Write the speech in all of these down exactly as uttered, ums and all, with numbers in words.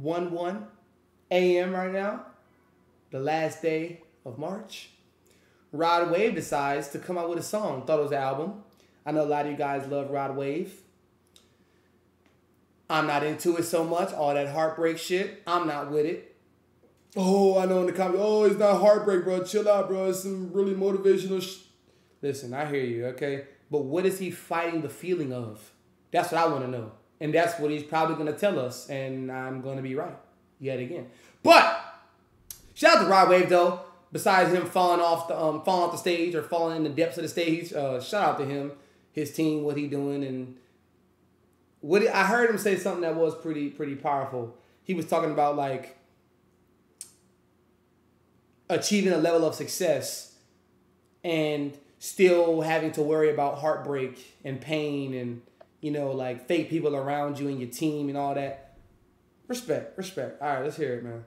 one one a m right now, the last day of March, Rod Wave decides to come out with a song. Thought it was an album. I know a lot of you guys love Rod Wave. I'm not into it so much. All that heartbreak shit. I'm not with it. Oh, I know in the comments, oh, it's not heartbreak, bro. Chill out, bro. It's some really motivational sh Listen, I hear you, okay? But what is he fighting the feeling of? That's what I want to know. And that's what he's probably going to tell us. And I'm going to be right yet again. But shout out to Rod Wave, though. Besides him falling off the um, falling off the stage or falling in the depths of the stage, uh, shout out to him, his team, what he doing, and what he, I heard him say something that was pretty pretty powerful. He was talking about like achieving a level of success and still having to worry about heartbreak and pain and you know like fake people around you and your team and all that. Respect, respect. All right, let's hear it, man.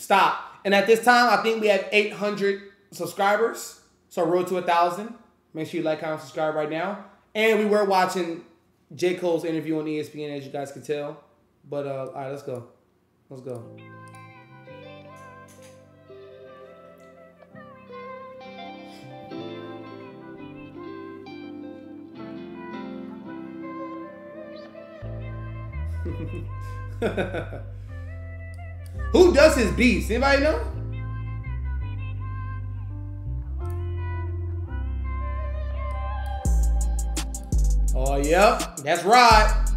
Stop. And at this time, I think we have eight hundred subscribers. So road to one thousand. Make sure you like, comment, subscribe right now. And we were watching J. Cole's interview on E S P N, as you guys can tell. But, uh, all right, let's go. Let's go. Who does his beats? Anybody know? Oh, yep. That's Rod.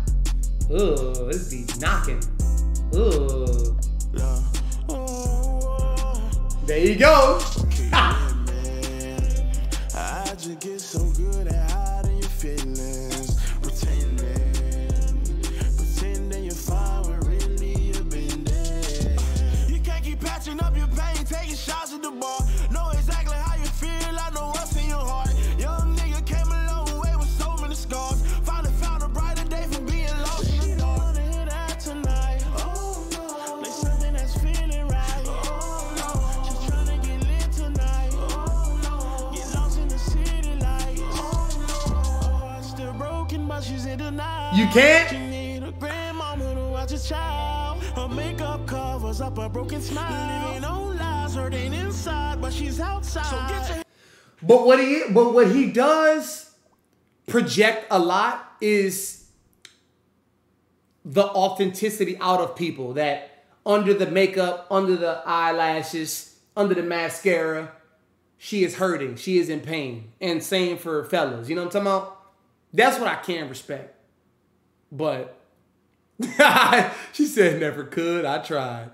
Ugh, this beat's knocking. Ugh. There you go. I just get so good at hiding your feelings. Pretending. Pretending you're fine when really you've been dead. You can't keep patching up your pain, taking shots at the bar. Know exactly how you feel, I know what's in your heart. Young nigga came a long way with so many scars. Finally found a brighter day from being lost in the dark. She don't wanna hear that tonight. Oh no, there's something that's feeling right. Oh no, she's trying to get lit tonight. Oh no, get lost in the city lights. Oh no, oh, I'm still broken but she's in the night. You can't. Child, her makeup covers up a broken smile. No lies, hurt ain't inside, but she's outside. So but what he, but what he does project a lot is the authenticity out of people. That under the makeup, under the eyelashes, under the mascara, she is hurting. She is in pain. And same for fellas. You know what I'm talking about? That's what I can respect. But. She said never could. I tried.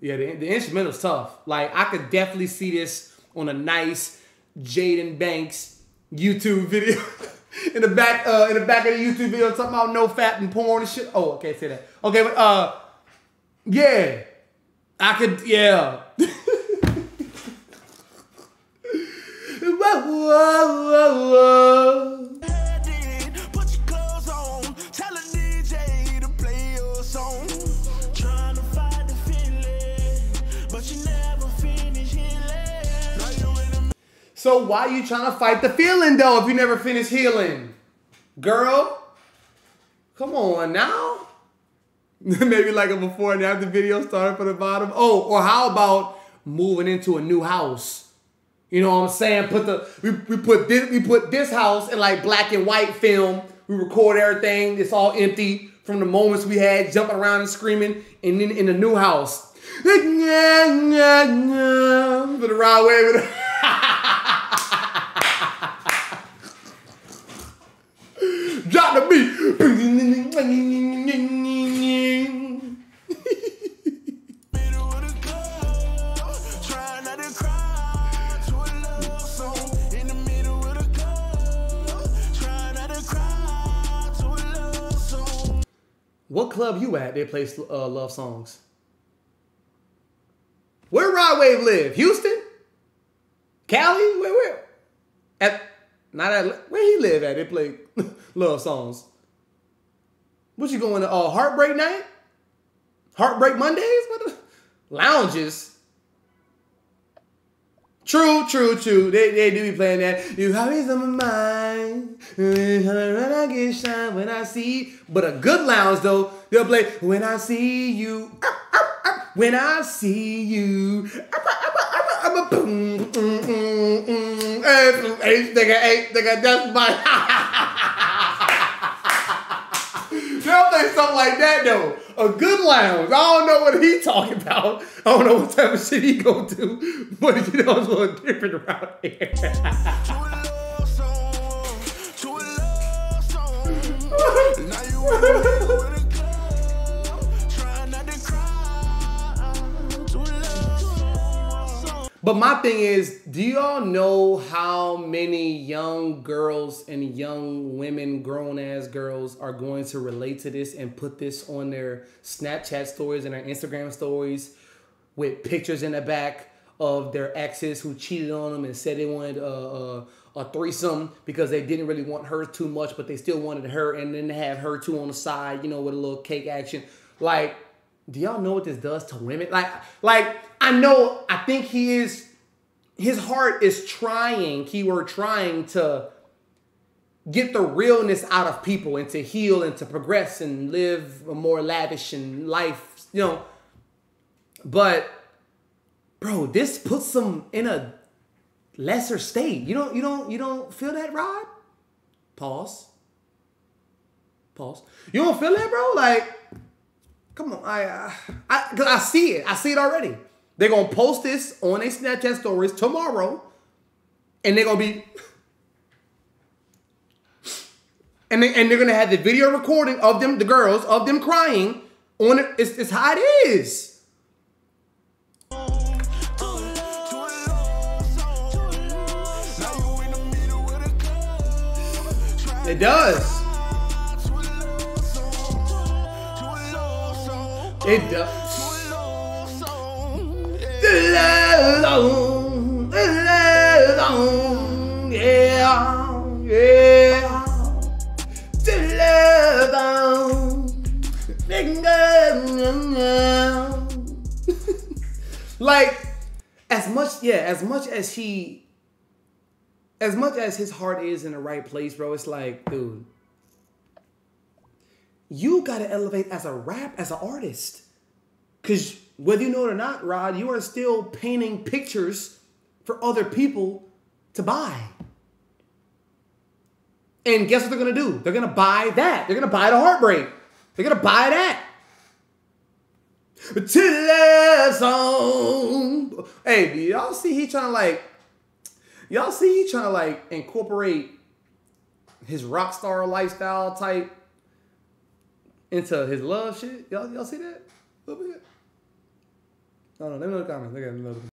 Yeah, the, the instrumental's tough. Like, I could definitely see this on a nice Jaden Banks YouTube video. in the back uh, in the back of the YouTube video, talking about no fat and porn and shit. Oh, okay, say that. Okay, but, uh, yeah. I could, yeah. whoa, whoa, whoa, whoa. So why are you trying to fight the feeling, though, if you never finish healing? Girl, come on now. Maybe like a before and after video started from the bottom. Oh, or how about moving into a new house? You know what I'm saying? Put the we, we put this we put this house in like black and white film. We record everything. It's all empty from the moments we had jumping around and screaming, and then in the new house. For the Rod Wave. Drop the beat. What club you at? They play uh, love songs. Where Rod Wave live? Houston? Cali? Where? Where? At? Not at. Where he live at? They play love songs. What you going to? Uh, Heartbreak Night? Heartbreak Mondays? What the? Lounges? True, true, true. They, they do be playing that. You always on my mind. When I get shine, when I see. But a good lounge, though, they'll play, when I see you. Up, up, up. When I see you. Up, up, up, up, up, up, boom, boom, boom, boom, boom. Hey, nigga, hey, nigga, that's my. They'll play something like that, though. A good lounge. I don't know what he talking about. I don't know what type of shit he go to, but you know it's a little different around here. But my thing is, do y'all know how many young girls and young women, grown-ass girls, are going to relate to this and put this on their Snapchat stories and their Instagram stories with pictures in the back of their exes who cheated on them and said they wanted a, a, a threesome because they didn't really want her too much, but they still wanted her, and then they have her too on the side, you know, with a little cake action. Like, do y'all know what this does to women? Like, like I know, I think he is, his heart is trying, keyword trying, to get the realness out of people and to heal and to progress and live a more lavish and life, you know. But, bro, this puts them in a lesser state. You don't, you don't, you don't feel that, Rod? Pause. Pause. You don't feel that, bro? Like, come on, I, uh, I, cause I see it. I see it already. They're gonna post this on their Snapchat stories tomorrow, and they're gonna be, and they, and they're gonna have the video recording of them, the girls, of them crying on it. It's, it's how it is. It does. It does. Alone, alone, yeah, yeah. Like, as much, yeah, as much as he, as much as his heart is in the right place, bro, it's like, dude, you gotta elevate as a rap, as an artist. Because whether you know it or not, Rod, you are still painting pictures for other people to buy. And guess what they're gonna do? They're gonna buy that. They're gonna buy the heartbreak. They're gonna buy that. Hey, y'all see he trying to like, y'all see he trying to like incorporate his rock star lifestyle type into his love shit. Y'all, y'all see that? A little bit? I don't know. Let me know in the comments. Look at it.